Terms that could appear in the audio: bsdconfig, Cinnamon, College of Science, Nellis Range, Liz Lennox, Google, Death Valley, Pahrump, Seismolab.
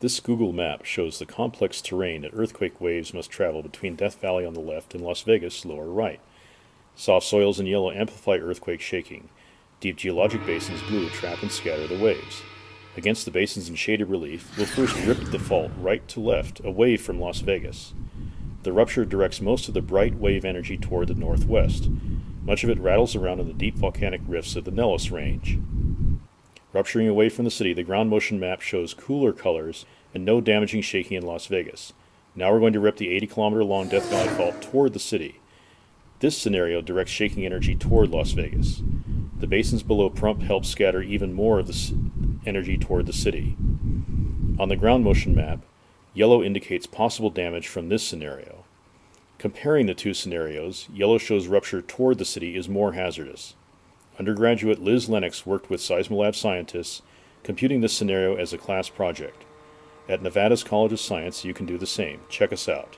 This Google map shows the complex terrain that earthquake waves must travel between Death Valley on the left and Las Vegas lower right. Soft soils in yellow amplify earthquake shaking. Deep geologic basins blue trap and scatter the waves. Against the basins in shaded relief, we'll first rip the fault right to left, away from Las Vegas. The rupture directs most of the bright wave energy toward the northwest. Much of it rattles around in the deep volcanic rifts of the Nellis Range. Rupturing away from the city, the ground motion map shows cooler colors and no damaging shaking in Las Vegas. Now we're going to rip the 80-kilometer-long Death Valley fault toward the city. This scenario directs shaking energy toward Las Vegas. The basins below Pahrump help scatter even more of the energy toward the city. On the ground motion map, yellow indicates possible damage from this scenario. Comparing the two scenarios, yellow shows rupture toward the city is more hazardous. Undergraduate Liz Lennox worked with Seismolab scientists, computing this scenario as a class project. At Nevada's College of Science, you can do the same. Check us out.